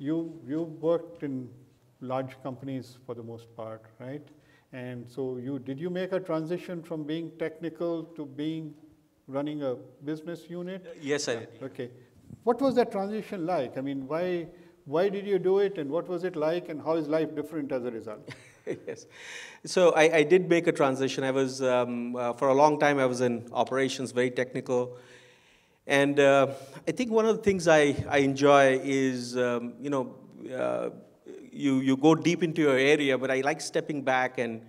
You've worked in large companies for the most part, right? And so did you make a transition from being technical to being running a business unit? Yes, I did. Okay. What was that transition like? I mean, why did you do it, and what was it like, and how is life different as a result? Yes. So I did make a transition. I was, for a long time, I was in operations, very technical. And I think one of the things I enjoy is, you go deep into your area, but I like stepping back and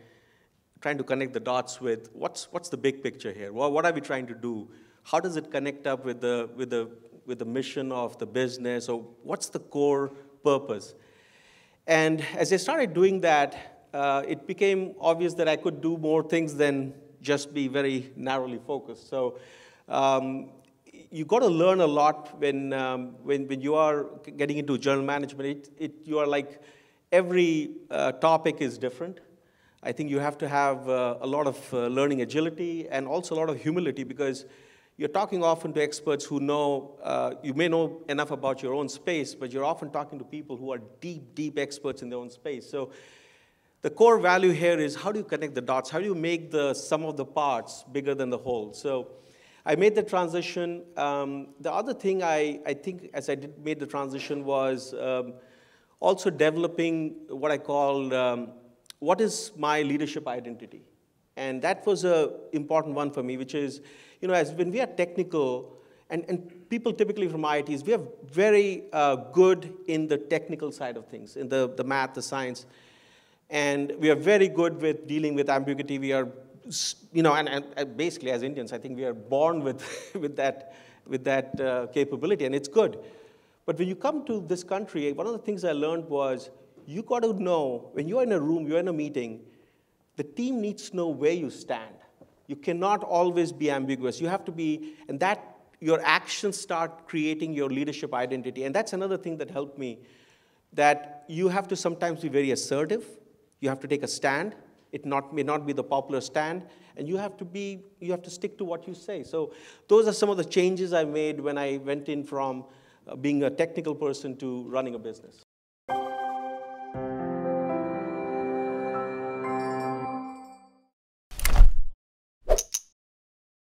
trying to connect the dots with what's the big picture here? What are we trying to do? How does it connect up with the mission of the business? Or what's the core purpose? And as I started doing that, it became obvious that I could do more things than just be very narrowly focused. So you got to learn a lot when you are getting into journal management. You are like, every topic is different. I think you have to have a lot of learning agility and also a lot of humility, because you're talking often to experts who know, you may know enough about your own space, but you're often talking to people who are deep, deep experts in their own space. So the core value here is, how do you connect the dots? How do you make the sum of the parts bigger than the whole? So I made the transition. The other thing I think as I made the transition was also developing what I called, what is my leadership identity? And that was an important one for me, which is, when we are technical, and people typically from IITs, we are very good in the technical side of things, in the math, the science. And we are very good with dealing with ambiguity. We are, and basically as Indians, I think we are born with, with that capability, and it's good. But when you come to this country, one of the things I learned was, you got to know, when you're in a room, you're in a meeting, the team needs to know where you stand. You cannot always be ambiguous. You have to be, and that your actions start creating your leadership identity. And that's another thing that helped me, that you have to sometimes be very assertive. You have to take a stand. It may not be the popular stand. And you have to stick to what you say. So those are some of the changes I made when I went in from being a technical person to running a business.